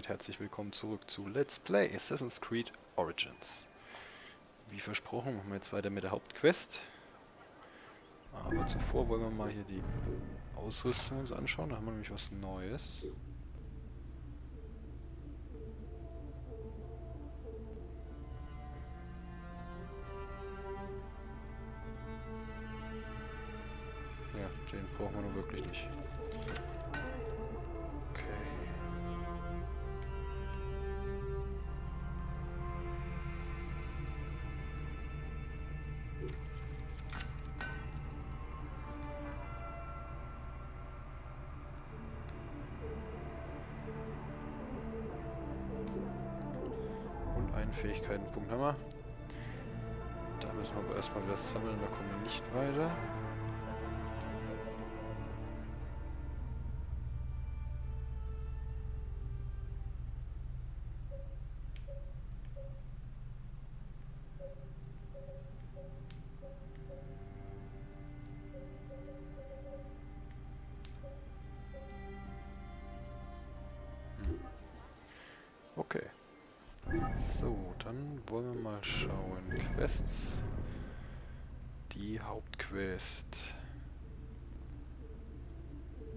damit herzlich willkommen zurück zu Let's Play Assassin's Creed Origins. Wie versprochen machen wir jetzt weiter mit der Hauptquest. Aber zuvor wollen wir mal hier die Ausrüstung uns anschauen, da haben wir nämlich was Neues. Ja, den brauchen wir nur wirklich nicht. Fähigkeitenpunkt haben wir. Da müssen wir aber erstmal wieder sammeln, da kommen wir nicht weiter. Okay. So, dann wollen wir mal schauen. Quests. Die Hauptquest.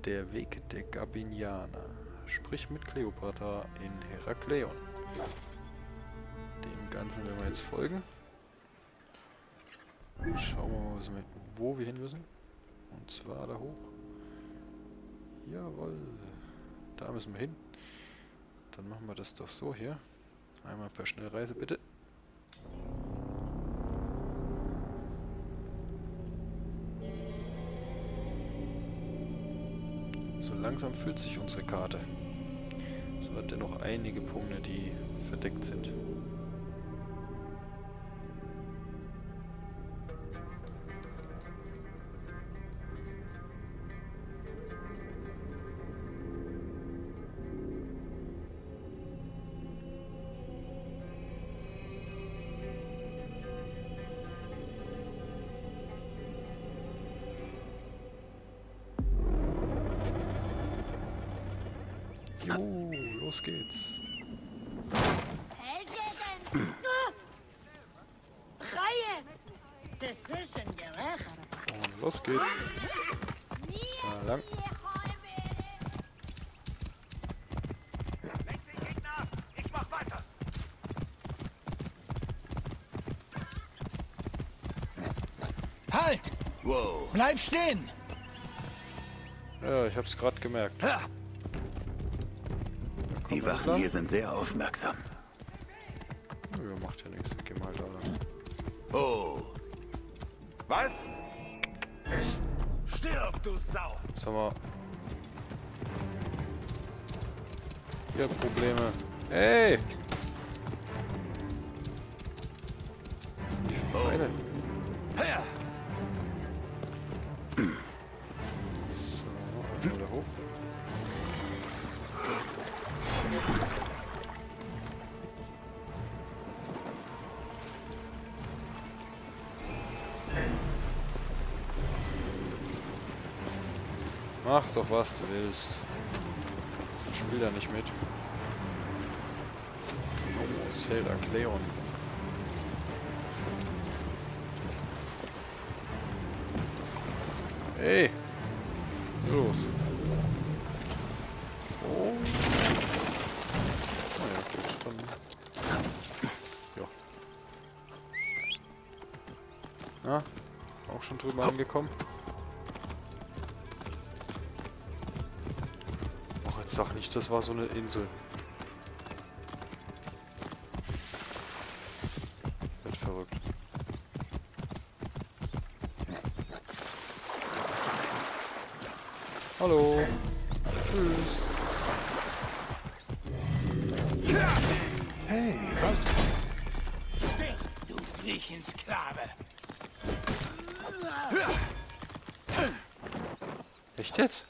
Der Weg der Gabinianer. Sprich mit Kleopatra in Herakleion. Dem Ganzen werden wir jetzt folgen. Schauen wir mal, wo wir hin müssen. Und zwar da hoch. Jawohl. Da müssen wir hin. Dann machen wir das doch so hier. Einmal per Schnellreise, bitte. So langsam füllt sich unsere Karte. Es hat dennoch einige Punkte, die verdeckt sind. Jo, los geht's. Und los geht's. Da lang. Halt! Wow. Bleib stehen! Ja, ich hab's gerade gemerkt. Ha. Die Wachen hier sind sehr aufmerksam. Ja, macht ja nichts. Geh mal da lang. Oh. Was? Stirb, du Sau! Jetzt haben wir hier Probleme. Ey! Die Feinde. So, noch einmal da hoch. Mach doch was du willst. Ich spiel da nicht mit. Herakleion. Ey! Los! Oh! Na ja, gut, dann. Ja. Na? Auch schon drüber angekommen? Sag nicht, das war so eine Insel. Wird verrückt. Hallo. Tschüss. Hey, was? Stirb, du Griechensklave. Echt jetzt?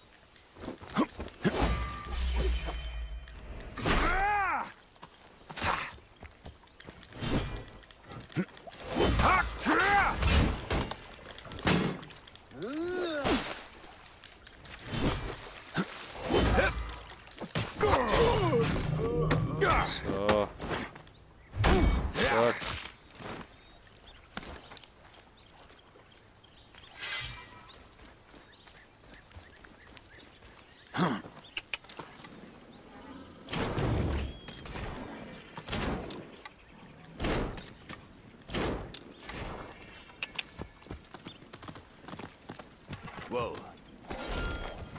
Wow.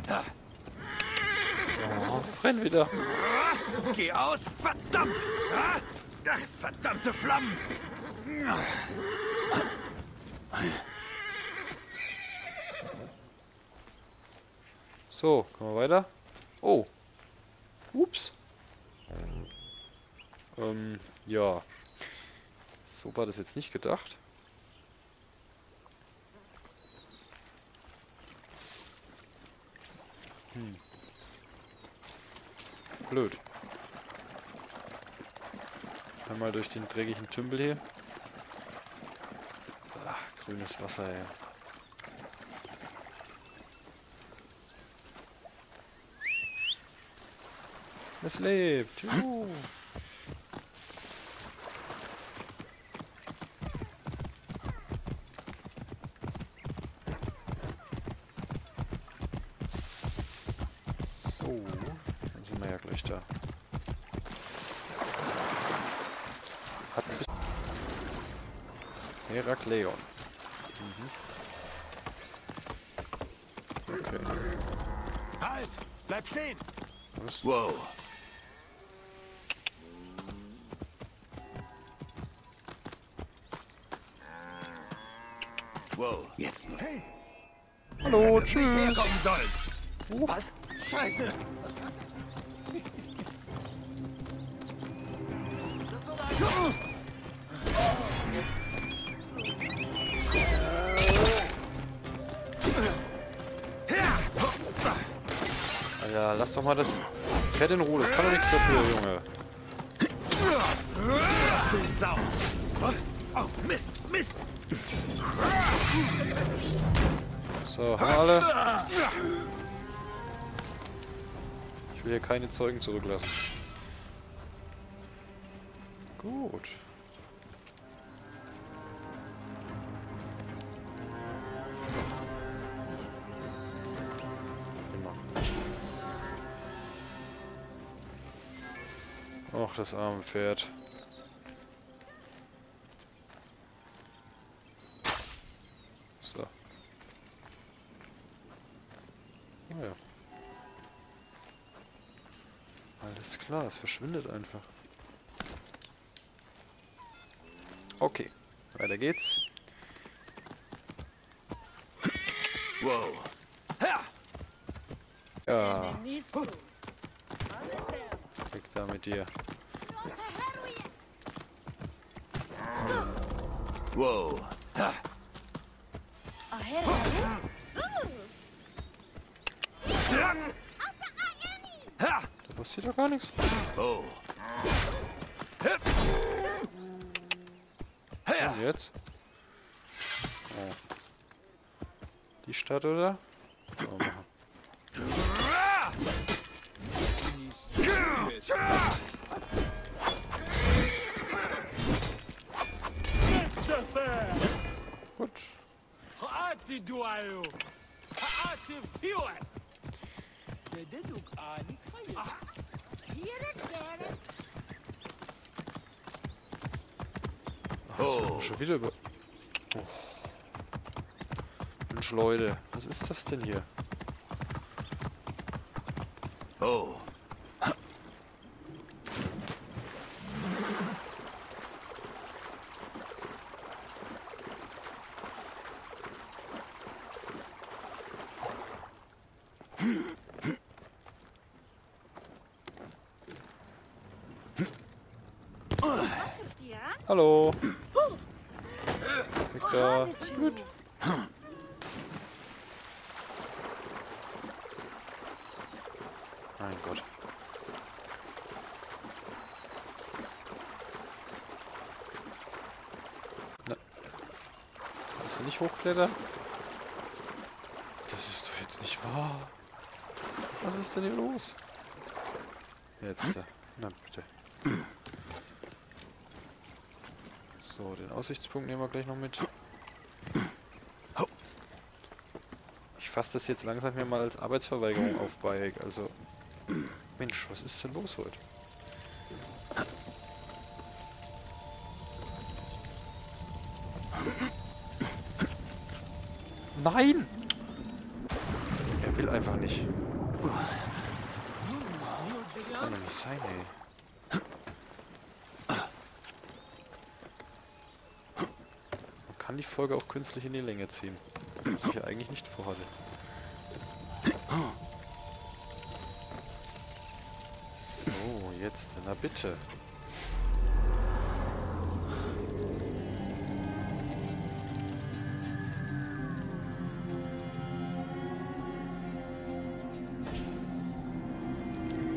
Ha. Oh, renn wieder. Geh aus, verdammt! Verdammte Flammen! So, kommen wir weiter. Oh. Ups. Ja. So war das jetzt nicht gedacht. Hm. Blöd. Einmal durch den dreckigen Tümpel hier. Ach, grünes Wasser, ey. Es lebt. Juhu. So, dann sind wir ja gleich da. Hat ein bisschen Herakleion. Mhm. Okay. Halt! Bleib stehen! Was? Wow. Wow. Jetzt nur. Hey. Hallo, tschüss. Was? Scheiße. Alter, lass doch mal das Pferd in Ruhe. Das kann doch nichts dafür, Junge. Oh, Mist, Mist. So, haben wir alle. Ich will hier keine Zeugen zurücklassen. Gut. Immer. Och, das arme Pferd. Alles klar, es verschwindet einfach. Okay, weiter geht's. Wow. Ja. Weg da mit dir. Wow. Ha. Da passiert doch gar nichts. Oh. Was jetzt? Oh. Die Stadt, oder? So, machen. Gut. Oh. Schon wieder über... Oh. Mensch, Leute. Was ist das denn hier? Oh. Hallo. Da. Gut. Mein Gott. Na. Kannst du nicht hochklettern? Das ist doch jetzt nicht wahr. Was ist denn hier los? Jetzt. Na bitte. So, den Aussichtspunkt nehmen wir gleich noch mit. Ich fasse das jetzt langsam hier mal als Arbeitsverweigerung auf, Bayek. Also, Mensch, was ist denn los heute? Nein! Spiel einfach nicht. Das kann doch nicht sein, ey. Man kann die Folge auch künstlich in die Länge ziehen. Was ich ja eigentlich nicht vorhatte. So, jetzt, na bitte.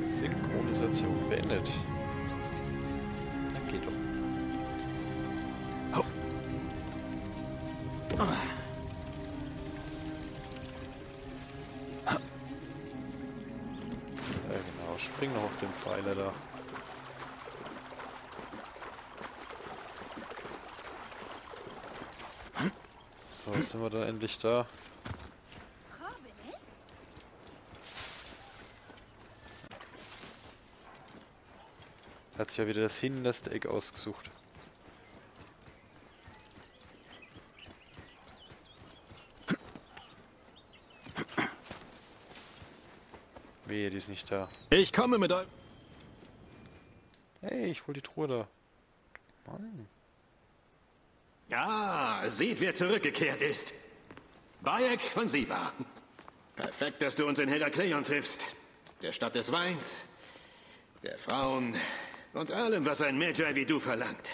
Synchronisation beendet. Na geht doch. Oh. Spring noch auf den Pfeiler da. So, jetzt sind wir dann endlich da. Hat sich ja wieder das hinterste Eck ausgesucht. Wehe, die ist nicht da. Ich komme mit euch. Hey, ich hol die Truhe da. Mann. Ja, seht, wer zurückgekehrt ist. Bayek von Siwa. Perfekt, dass du uns in Herakleion triffst. Der Stadt des Weins, der Frauen und allem, was ein Magi wie du verlangt.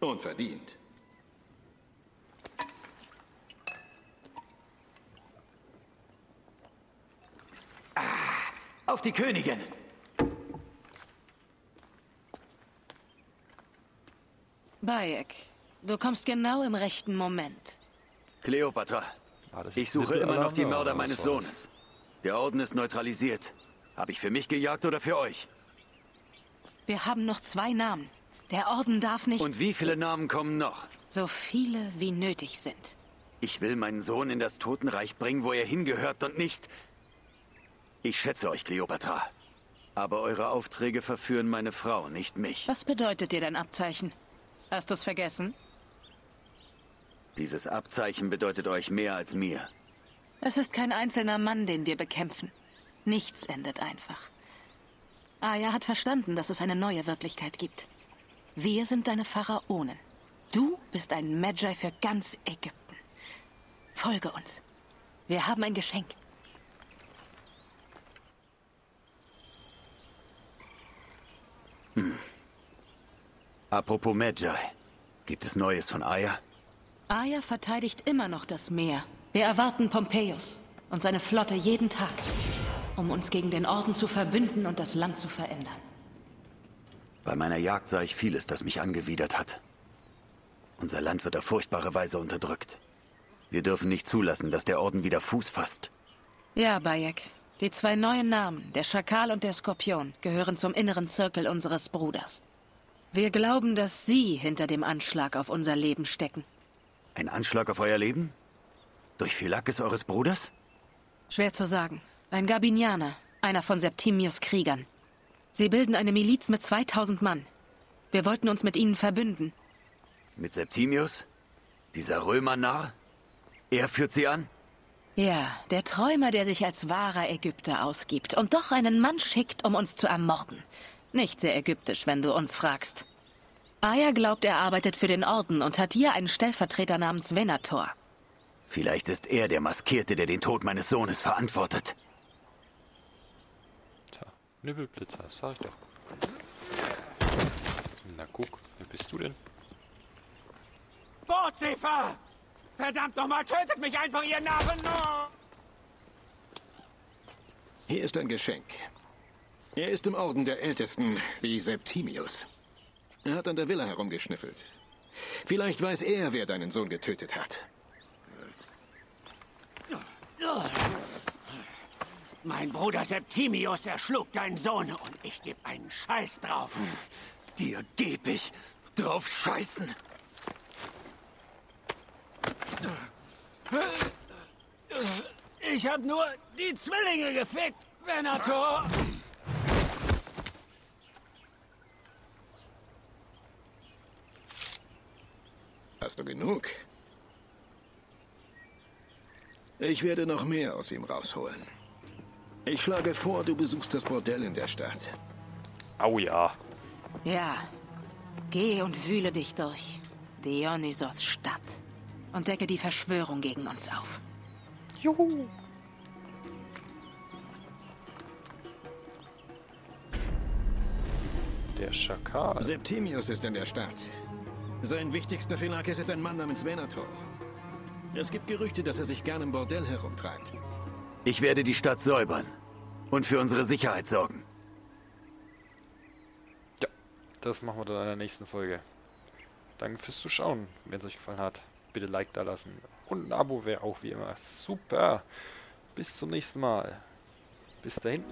Und verdient. Auf die Königin! Bayek, du kommst genau im rechten Moment. Kleopatra, ich suche immer noch die Mörder meines Sohnes. Der Orden ist neutralisiert. Habe ich für mich gejagt oder für euch? Wir haben noch 2 Namen. Der Orden darf nicht... Und wie viele Namen kommen noch? So viele, wie nötig sind. Ich will meinen Sohn in das Totenreich bringen, wo er hingehört und nicht... Ich schätze euch, Kleopatra. Aber eure Aufträge verführen meine Frau, nicht mich. Was bedeutet dir dein Abzeichen? Hast du's vergessen? Dieses Abzeichen bedeutet euch mehr als mir. Es ist kein einzelner Mann, den wir bekämpfen. Nichts endet einfach. Aya hat verstanden, dass es eine neue Wirklichkeit gibt. Wir sind deine Pharaonen. Du bist ein Magi für ganz Ägypten. Folge uns. Wir haben ein Geschenk. Hm. Apropos Magi, gibt es Neues von Aya? Aya verteidigt immer noch das Meer. Wir erwarten Pompeius und seine Flotte jeden Tag, um uns gegen den Orden zu verbünden und das Land zu verändern. Bei meiner Jagd sah ich vieles, das mich angewidert hat. Unser Land wird auf furchtbare Weise unterdrückt. Wir dürfen nicht zulassen, dass der Orden wieder Fuß fasst. Ja, Bayek. Die 2 neuen Namen, der Schakal und der Skorpion, gehören zum inneren Zirkel unseres Bruders. Wir glauben, dass sie hinter dem Anschlag auf unser Leben stecken. Ein Anschlag auf euer Leben? Durch Phylakis eures Bruders? Schwer zu sagen. Ein Gabinianer, einer von Septimius' Kriegern. Sie bilden eine Miliz mit 2000 Mann. Wir wollten uns mit ihnen verbünden. Mit Septimius? Dieser Römernarr? Er führt sie an? Ja, der Träumer, der sich als wahrer Ägypter ausgibt und doch einen Mann schickt, um uns zu ermorden. Nicht sehr ägyptisch, wenn du uns fragst. Aya glaubt, er arbeitet für den Orden und hat hier einen Stellvertreter namens Venator. Vielleicht ist er der Maskierte, der den Tod meines Sohnes verantwortet. Tja, Nübbelblitzer, sag ich doch. Na guck, wer bist du denn? Bordzefer! Verdammt nochmal, tötet mich einfach, ihr Narren! Oh! Hier ist ein Geschenk. Er ist im Orden der Ältesten, wie Septimius. Er hat an der Villa herumgeschnüffelt. Vielleicht weiß er, wer deinen Sohn getötet hat. Mein Bruder Septimius erschlug deinen Sohn und ich gebe einen Scheiß drauf. Dir geb ich drauf scheißen! Ich hab nur die Zwillinge gefickt, Venator! Hast du genug? Ich werde noch mehr aus ihm rausholen. Ich schlage vor, du besuchst das Bordell in der Stadt. Au ja. Ja. Geh und wühle dich durch Dionysos Stadt und decke die Verschwörung gegen uns auf. Juhu. Der Schakal. Septimius ist in der Stadt. Sein wichtigster Phylakis ist ein Mann namens Venator. Es gibt Gerüchte, dass er sich gern im Bordell herumtreibt. Ich werde die Stadt säubern und für unsere Sicherheit sorgen. Ja, das machen wir dann in der nächsten Folge. Danke fürs Zuschauen. Wenn es euch gefallen hat, bitte Like da lassen. Und ein Abo wäre auch wie immer super. Bis zum nächsten Mal. Bis dahin.